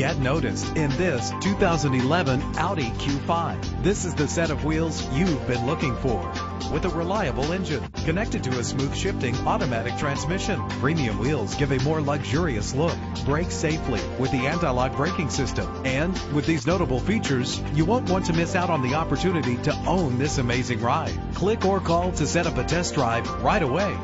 Get noticed in this 2011 Audi Q5. This is the set of wheels you've been looking for, with a reliable engine connected to a smooth shifting automatic transmission. Premium wheels give a more luxurious look. Brake safely with the anti-lock braking system. And with these notable features, you won't want to miss out on the opportunity to own this amazing ride. Click or call to set up a test drive right away.